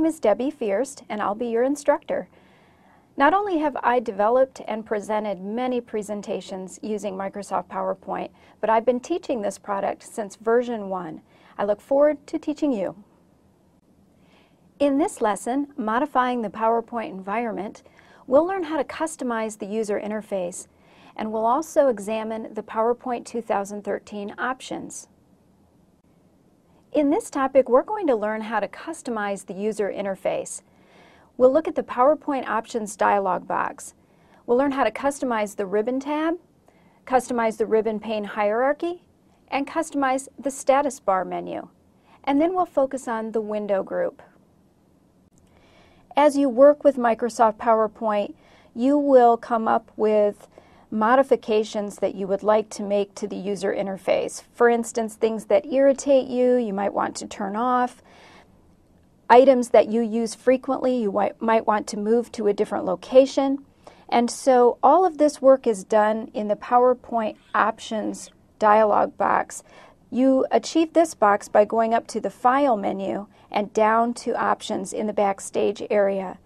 name is Debbie Fierst, and I'll be your instructor. Not only have I developed and presented many presentations using Microsoft PowerPoint, but I've been teaching this product since version 1. I look forward to teaching you. In this lesson, Modifying the PowerPoint Environment, we'll learn how to customize the user interface, and we'll also examine the PowerPoint 2013 options. In this topic, we're going to learn how to customize the user interface. We'll look at the PowerPoint Options dialog box. We'll learn how to customize the Ribbon tab, customize the ribbon pane hierarchy, and customize the status bar menu. And then we'll focus on the window group. As you work with Microsoft PowerPoint, you will come up with modifications that you would like to make to the user interface. For instance, things that irritate you, you might want to turn off. Items that you use frequently, you might want to move to a different location. And so all of this work is done in the PowerPoint Options dialog box. You achieve this box by going up to the File menu and down to Options in the Backstage area.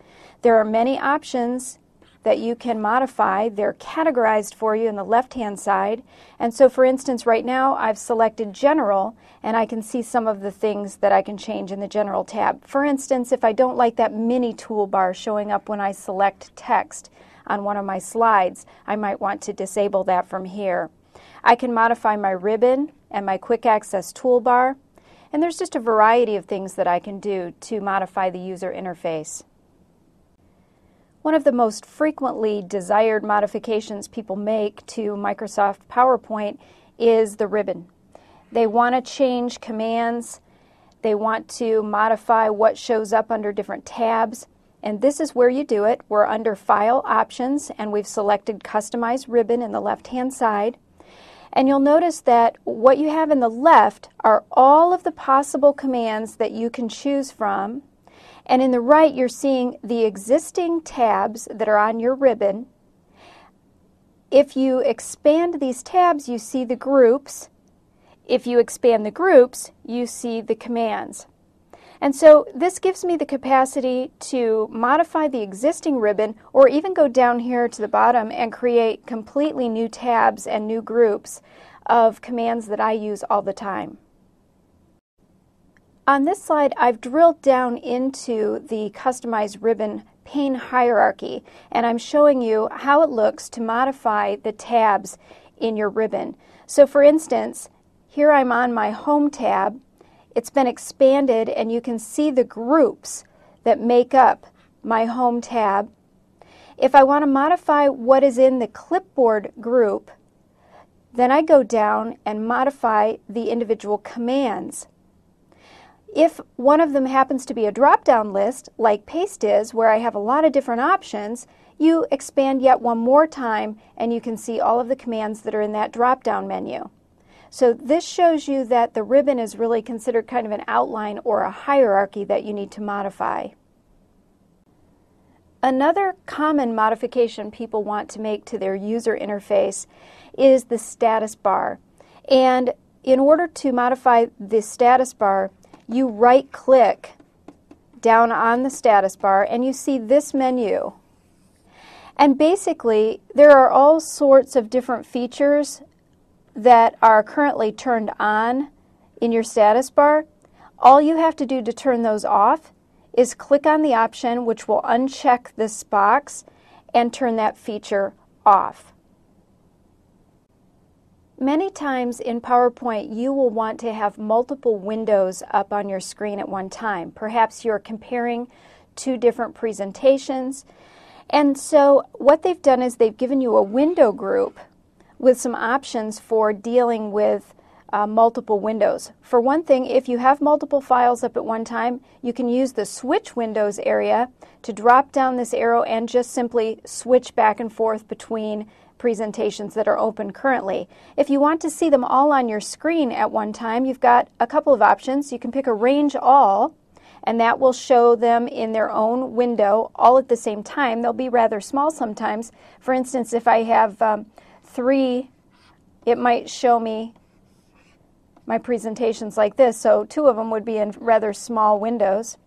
There are many options that you can modify. They're categorized for you on the left-hand side. And so, for instance, right now I've selected General, and I can see some of the things that I can change in the General tab. For instance, if I don't like that mini toolbar showing up when I select text on one of my slides, I might want to disable that from here. I can modify my ribbon and my quick access toolbar. And there's just a variety of things that I can do to modify the user interface. One of the most frequently desired modifications people make to Microsoft PowerPoint is the ribbon. They want to change commands, they want to modify what shows up under different tabs, and this is where you do it. We're under File Options, and we've selected Customize Ribbon in the left-hand side. And you'll notice that what you have in the left are all of the possible commands that you can choose from. And in the right, you're seeing the existing tabs that are on your ribbon. If you expand these tabs, you see the groups. If you expand the groups, you see the commands. And so this gives me the capacity to modify the existing ribbon, or even go down here to the bottom and create completely new tabs and new groups of commands that I use all the time. On this slide, I've drilled down into the Customize Ribbon pane hierarchy, and I'm showing you how it looks to modify the tabs in your ribbon. So for instance, here I'm on my Home tab. It's been expanded, and you can see the groups that make up my Home tab. If I want to modify what is in the Clipboard group, then I go down and modify the individual commands. If one of them happens to be a drop-down list, like Paste is, where I have a lot of different options, you expand yet one more time, and you can see all of the commands that are in that drop-down menu. So this shows you that the ribbon is really considered kind of an outline or a hierarchy that you need to modify. Another common modification people want to make to their user interface is the status bar. And in order to modify the status bar, you right-click down on the status bar, and you see this menu. And basically, there are all sorts of different features that are currently turned on in your status bar. All you have to do to turn those off is click on the option which will uncheck this box and turn that feature off. Many times in PowerPoint, you will want to have multiple windows up on your screen at one time. Perhaps you're comparing two different presentations. And so what they've done is they've given you a window group with some options for dealing with multiple windows. For one thing, if you have multiple files up at one time, you can use the Switch Windows area to drop down this arrow and just simply switch back and forth between presentations that are open currently. If you want to see them all on your screen at one time, you've got a couple of options. You can pick Arrange All, and that will show them in their own window all at the same time. They'll be rather small sometimes. For instance, if I have 3, it might show me my presentations like this, so 2 of them would be in rather small windows.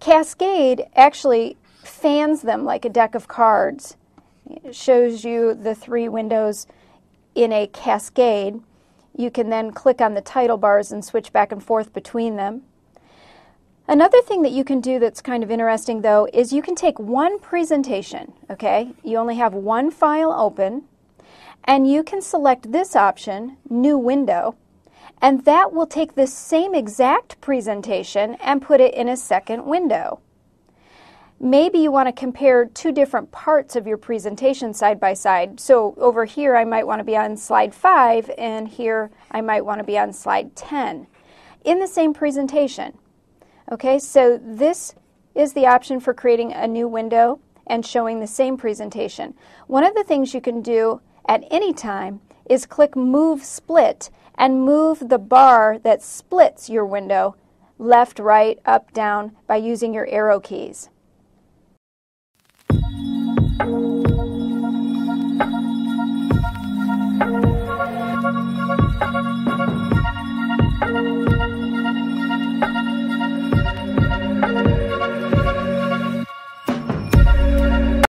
Cascade actually fans them like a deck of cards. It shows you the three windows in a cascade. You can then click on the title bars and switch back and forth between them. Another thing that you can do that's kind of interesting, though, is you can take one presentation, okay? You only have one file open, and you can select this option, New Window, and that will take this same exact presentation and put it in a second window. Maybe you want to compare two different parts of your presentation side by side. So over here I might want to be on slide 5 and here I might want to be on slide 10 in the same presentation. Okay, so this is the option for creating a new window and showing the same presentation. One of the things you can do at any time is click Move Split and move the bar that splits your window left, right, up, down by using your arrow keys.